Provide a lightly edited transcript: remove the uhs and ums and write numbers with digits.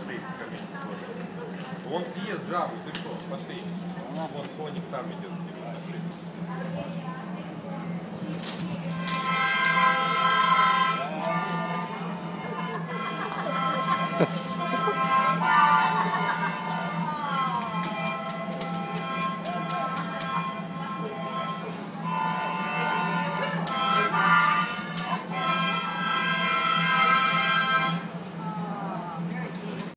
пошли. Он съест жабу, ты что? Пошли. Вот Соник сам идет. Пошли.